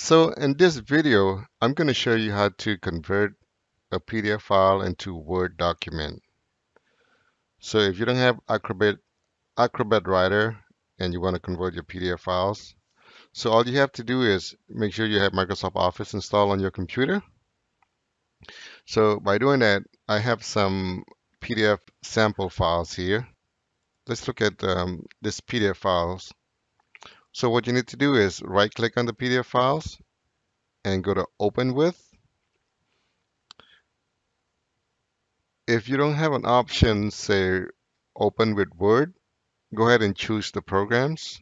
So in this video, I'm going to show you how to convert a PDF file into a Word document. So if you don't have Acrobat Writer and you want to convert your PDF files, so all you have to do is make sure you have Microsoft Office installed on your computer. So by doing that, I have some PDF sample files here. Let's look at this PDF files. So what you need to do is right click on the PDF files and go to Open With. If you don't have an option, say Open with Word, go ahead and choose the programs.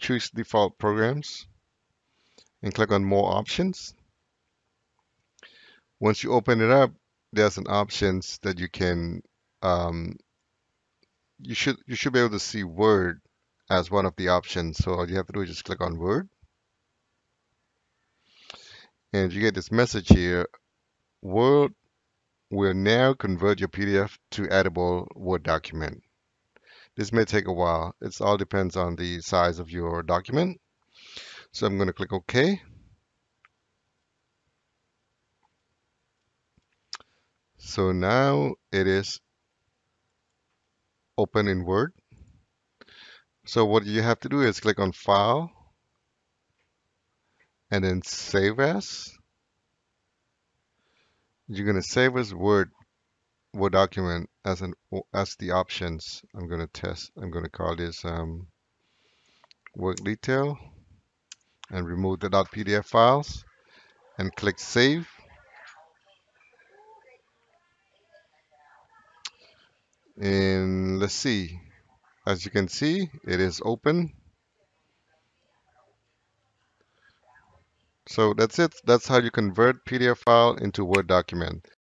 Choose default programs and click on More Options. Once you open it up, there's an options that you can, you should be able to see Word as one of the options. So all you have to do is just click on Word. And you get this message here, Word will now convert your PDF to editable Word document. This may take a while. It all depends on the size of your document. So I'm going to click OK. So now it is open in Word. So what you have to do is click on File and then Save As. You're going to save as Word document as the options. I'm going to call this Work Detail and remove the .pdf files and click Save. And let's see. As you can see, it is open. So that's it. That's how you convert PDF file into Word document.